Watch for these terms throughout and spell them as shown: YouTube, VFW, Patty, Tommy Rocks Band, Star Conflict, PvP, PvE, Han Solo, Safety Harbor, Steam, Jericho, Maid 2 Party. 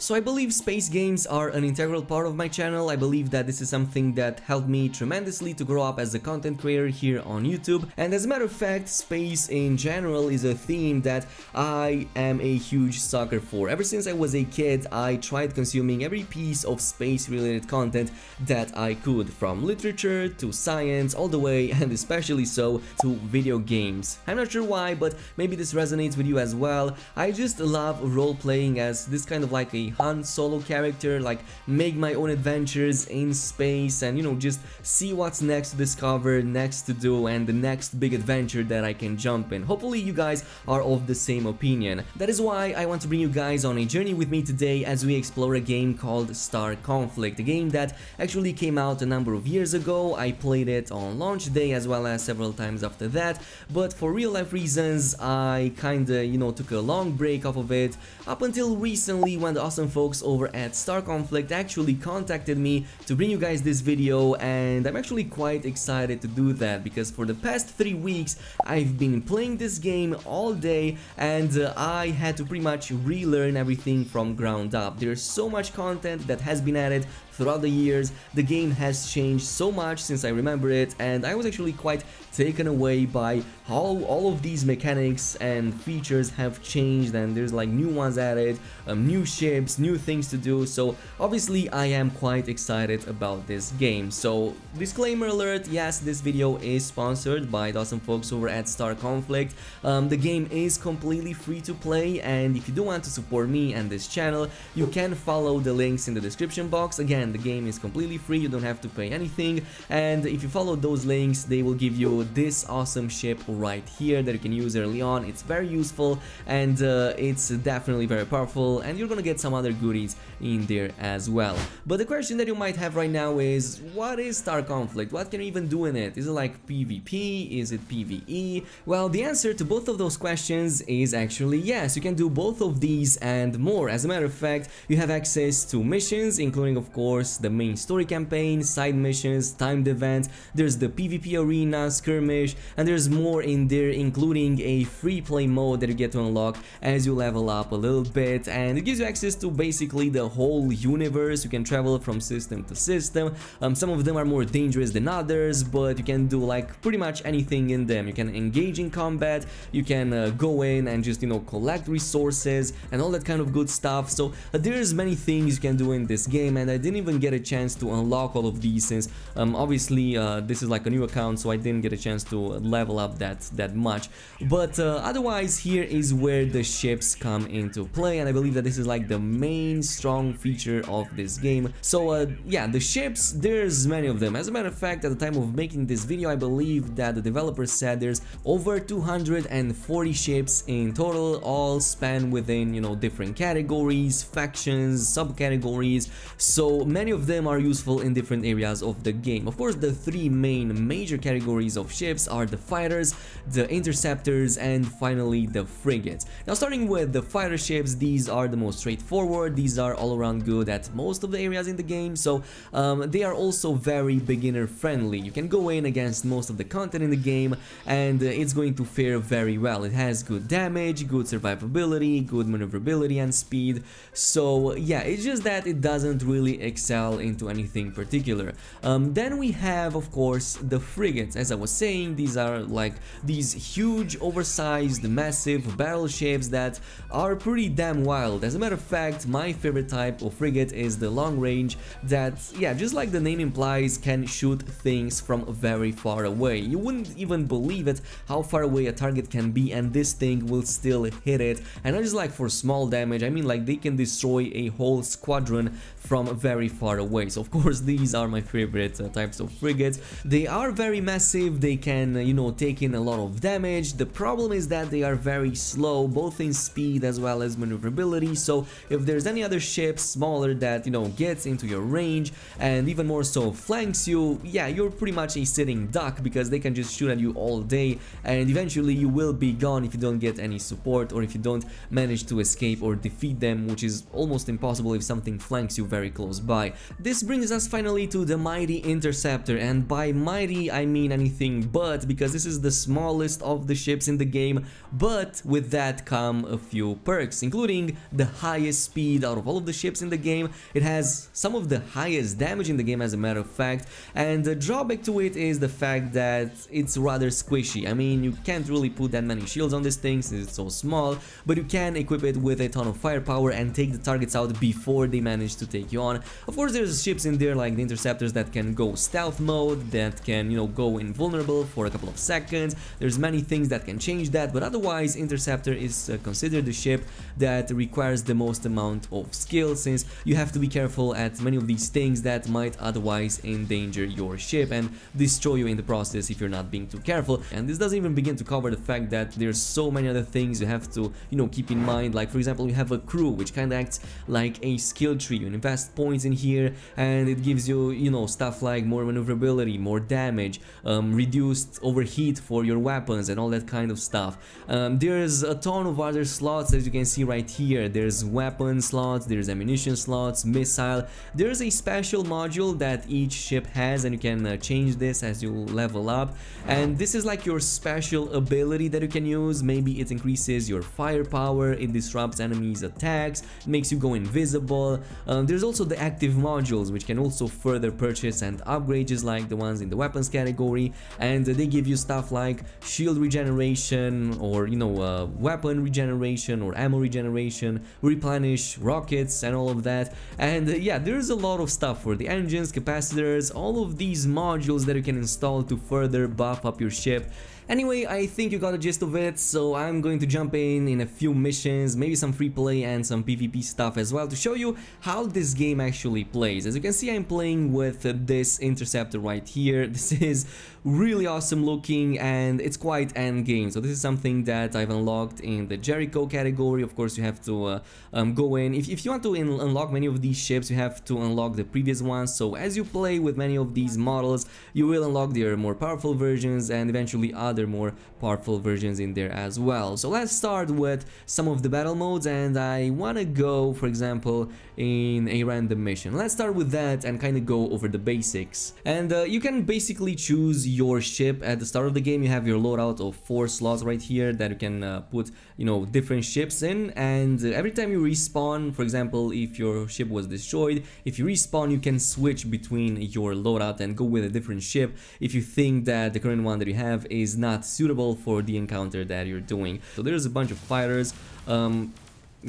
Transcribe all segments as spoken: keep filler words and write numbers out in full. So I believe space games are an integral part of my channel. I believe that this is something that helped me tremendously to grow up as a content creator here on YouTube. And as a matter of fact, space in general is a theme that I am a huge sucker for. Ever since I was a kid, I tried consuming every piece of space related content that I could, from literature to science, all the way, and especially so, to video games. I'm not sure why, but maybe this resonates with you as well. I just love role playing as this kind of like a Han Solo character, like make my own adventures in space and, you know, just see what's next to discover, next to do, and the next big adventure that I can jump in. Hopefully you guys are of the same opinion. That is why I want to bring you guys on a journey with me today as we explore a game called Star Conflict, a game that actually came out a number of years ago. I played it on launch day as well as several times after that, but for real life reasons I kinda, you know, took a long break off of it up until recently, when the awesome folks over at Star Conflict actually contacted me to bring you guys this video. And I'm actually quite excited to do that, because for the past three weeks I've been playing this game all day, and uh, I had to pretty much relearn everything from ground up. There's so much content that has been added throughout the years. The game has changed so much since I remember it, and I was actually quite taken away by how all of these mechanics and features have changed, and there's like new ones added, um, new ships, new things to do. So obviously I am quite excited about this game. So disclaimer alert, yes, this video is sponsored by the awesome folks over at Star Conflict. Um, the game is completely free to play, and if you do want to support me and this channel, you can follow the links in the description box. Again, the game is completely free, you don't have to pay anything, and if you follow those links, they will give you this awesome ship right here that you can use early on. It's very useful, and uh, it's definitely very powerful, and you're gonna get some other goodies in there as well. But the question that you might have right now is, what is Star Conflict? What can you even do in it? Is it like PvP? Is it PvE? Well, the answer to both of those questions is actually yes. You can do both of these and more. As a matter of fact, you have access to missions, including of course the main story campaign, side missions, timed events. There's the PvP arena, skirmish, and there's more in there, including a free play mode that you get to unlock as you level up a little bit, and it gives you access to basically the whole universe. You can travel from system to system. Um, some of them are more dangerous than others, but you can do like pretty much anything in them. You can engage in combat, you can uh, go in and just, you know, collect resources and all that kind of good stuff. So uh, there's many things you can do in this game, and I didn't even get a chance to unlock all of these, since um, obviously uh, this is like a new account, so I didn't get a chance to level up that that much. But uh, otherwise, here is where the ships come into play, and I believe that this is like the main strong feature of this game. So uh, yeah, the ships, there's many of them. As a matter of fact, at the time of making this video, I believe that the developers said there's over two hundred forty ships in total, all span within, you know, different categories, factions, subcategories. So many of them are useful in different areas of the game. Of course, the three main major categories of ships are the fighters, the interceptors, and finally the frigates. Now, starting with the fighter ships, these are the most straightforward. These are all around good at most of the areas in the game, so um, they are also very beginner friendly. You can go in against most of the content in the game, and uh, it's going to fare very well. It has good damage, good survivability, good maneuverability and speed. So yeah, it's just that it doesn't really excel into anything particular. Um, then we have, of course, the frigates. As I was saying, these are like these huge, oversized, massive battleships that are pretty damn wild. As a matter of fact, my favorite type of frigate is the long range that, yeah, just like the name implies, can shoot things from very far away. You wouldn't even believe it how far away a target can be, and this thing will still hit it. And not just like for small damage, I mean like they can destroy a whole squadron from very far away. So of course, these are my favorite uh, types of frigates. They are very massive, they can uh, you know, take in a lot of damage. The problem is that they are very slow, both in speed as well as maneuverability. So if there's any other ship smaller that, you know, gets into your range and even more so flanks you, yeah, you're pretty much a sitting duck, because they can just shoot at you all day, and eventually you will be gone if you don't get any support, or if you don't manage to escape or defeat them, which is almost impossible if something flanks you very close by. This brings us finally to the mighty interceptor, and by mighty I mean anything but, because this is the smallest of the ships in the game, but with that come a few perks, including the highest speed out of all of the ships in the game. It has some of the highest damage in the game, as a matter of fact, and the drawback to it is the fact that it's rather squishy. I mean, you can't really put that many shields on this thing since it's so small, but you can equip it with a ton of firepower and take the targets out before they manage to take you on. Of course, there's ships in there like the interceptors that can go stealth mode, that can, you know, go invulnerable for a couple of seconds. There's many things that can change that, but otherwise interceptor is uh, considered the ship that requires the most amount of skill, since you have to be careful at many of these things that might otherwise endanger your ship and destroy you in the process if you're not being too careful. And this doesn't even begin to cover the fact that there's so many other things you have to, you know, keep in mind. Like, for example, you have a crew, which kind of acts like a skill tree. You invest points in here and it gives you, you know, stuff like more maneuverability, more damage, um, reduced overheat for your weapons and all that kind of stuff. Um, there's a ton of other slots, as you can see right here. There's weapon slots, there's ammunition slots, missile. There's a special module that each ship has, and you can uh, change this as you level up. And this is like your special ability that you can use. Maybe it increases your firepower, it disrupts enemies' attacks, makes you go invisible. Um, there's also the active modules, which can also further purchase and upgrade, just like the ones in the weapons category, and uh, they give you stuff like shield regeneration, or, you know, uh, weapon regeneration or ammo regeneration, replenish rockets and all of that. And uh, yeah, there's a lot of stuff for the engines, capacitors, all of these modules that you can install to further buff up your ship. Anyway, I think you got a gist of it, so I'm going to jump in in a few missions, maybe some free play and some PvP stuff as well, to show you how this game actually plays. As you can see, I'm playing with uh, this interceptor right here. This is really awesome looking and it's quite end game, so this is something that I've unlocked in the Jericho category. Of course, you have to uh, um, go in. If, if you want to in unlock many of these ships, you have to unlock the previous ones, so as you play with many of these models, you will unlock their more powerful versions and eventually other more powerful versions in there as well. So let's start with some of the battle modes, and I want to go, for example, in a random mission. Let's start with that and kind of go over the basics. And uh, you can basically choose your ship at the start of the game. You have your loadout of four slots right here that you can uh, put, you know, different ships in, and uh, every time you respawn, for example, if your ship was destroyed, if you respawn, you can switch between your loadout and go with a different ship if you think that the current one that you have is not Not suitable for the encounter that you're doing. So there's a bunch of fighters. Um,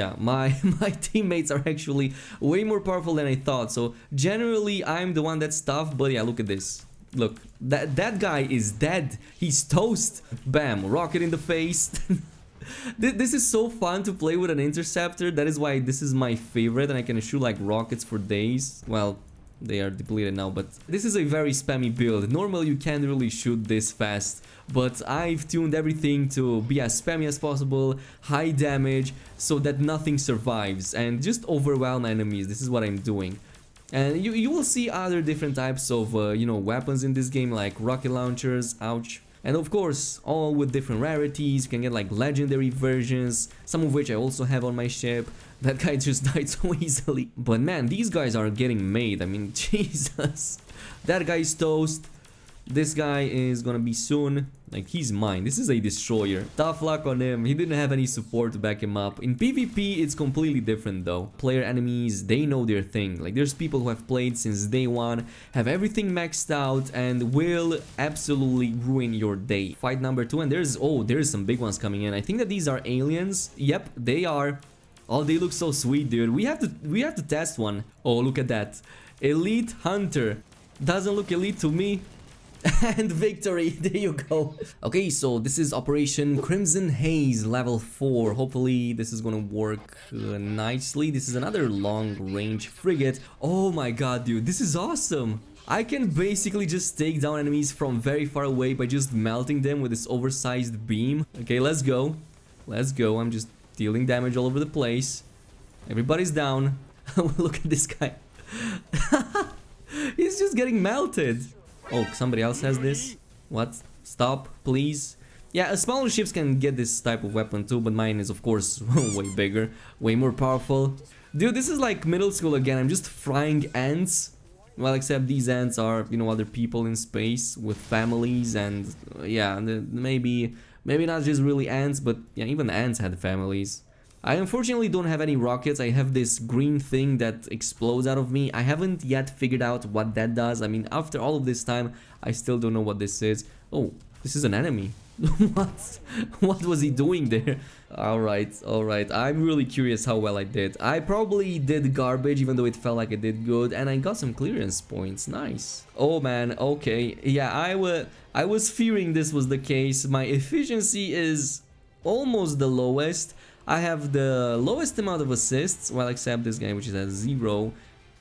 yeah, my my teammates are actually way more powerful than I thought, so generally I'm the one that's tough, but yeah, look at this. Look, that that guy is dead. He's toast. Bam, rocket in the face. This is so fun to play with an interceptor. That is why this is my favorite, and I can shoot like rockets for days. Well, they are depleted now, but this is a very spammy build. Normally you can't really shoot this fast, but I've tuned everything to be as spammy as possible, high damage, so that nothing survives, and just overwhelm enemies. This is what I'm doing. And you, you will see other different types of uh, you know, weapons in this game, like rocket launchers, ouch. And of course, all with different rarities. You can get like legendary versions, some of which I also have on my ship. That guy just died so easily. But man, these guys are getting made. I mean, Jesus. That guy is toast. This guy is gonna be soon. Like, he's mine. This is a destroyer. Tough luck on him. He didn't have any support to back him up. In PvP, it's completely different though. Player enemies, they know their thing. Like, there's people who have played since day one, have everything maxed out, and will absolutely ruin your day. Fight number two, and there's, oh, there's some big ones coming in. I think that these are aliens. Yep, they are. Oh, they look so sweet, dude. We have to, we have to test one. Oh, look at that. Elite Hunter. Doesn't look elite to me. And victory, there you go. Okay, so this is Operation Crimson Haze, level four. Hopefully this is gonna work uh, nicely. This is another long-range frigate. Oh my god, dude, this is awesome. I can basically just take down enemies from very far away by just melting them with this oversized beam. Okay, let's go. Let's go. I'm just dealing damage all over the place. Everybody's down. Look at this guy. He's just getting melted. Oh, somebody else has this? What? Stop, please. Yeah, smaller ships can get this type of weapon too, but mine is of course way bigger, way more powerful. Dude, this is like middle school again. I'm just frying ants. Well, except these ants are, you know, other people in space with families, and uh, yeah, maybe maybe not just really ants, but yeah, even ants had families. I unfortunately don't have any rockets. I have this green thing that explodes out of me. I haven't yet figured out what that does. I mean, after all of this time, I still don't know what this is. Oh, this is an enemy. What? What was he doing there? Alright, alright. I'm really curious how well I did. I probably did garbage, even though it felt like I did good. And I got some clearance points. Nice. Oh, man. Okay. Yeah, I, wa I was fearing this was the case. My efficiency is almost the lowest. I have the lowest amount of assists, well, except this guy, which is at zero.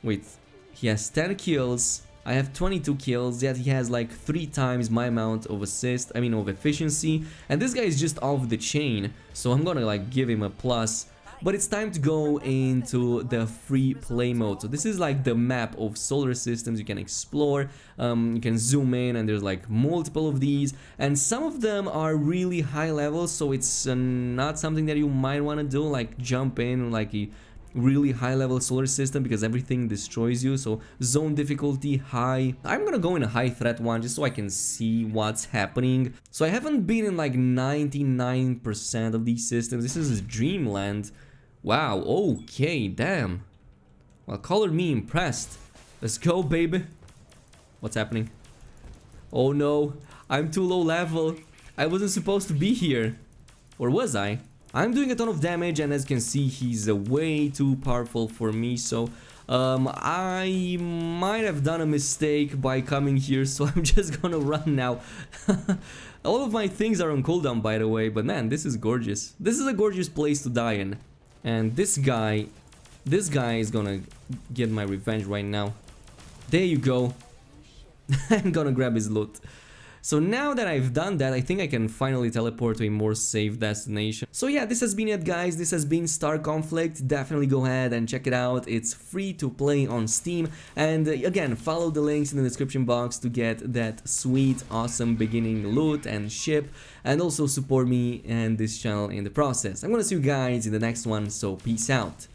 Wait, he has ten kills, I have twenty-two kills, yet he has like three times my amount of assist, I mean of efficiency, and this guy is just off the chain, so I'm gonna like give him a plus. But it's time to go into the free play mode. So this is like the map of solar systems. You can explore, um, you can zoom in, and there's like multiple of these. And some of them are really high level, so it's uh, not something that you might want to do, like jump in like a really high level solar system, because everything destroys you. So zone difficulty high. I'm gonna go in a high threat one just so I can see what's happening. So I haven't been in like ninety-nine percent of these systems. This is Dreamland. Wow, okay, damn. Well, color me impressed. Let's go, baby. What's happening? Oh no, I'm too low level. I wasn't supposed to be here. Or was I? I'm doing a ton of damage, and as you can see, he's uh, way too powerful for me, so... Um, I might have done a mistake by coming here, so I'm just gonna run now. All of my things are on cooldown, by the way, but man, this is gorgeous. This is a gorgeous place to die in. And this guy, this guy is gonna get my revenge right now. There you go. I'm gonna grab his loot. So now that I've done that, I think I can finally teleport to a more safe destination. So yeah, this has been it, guys. This has been Star Conflict. Definitely go ahead and check it out. It's free to play on Steam. And uh, again, follow the links in the description box to get that sweet, awesome beginning loot and ship. And also support me and this channel in the process. I'm gonna see you guys in the next one, so peace out.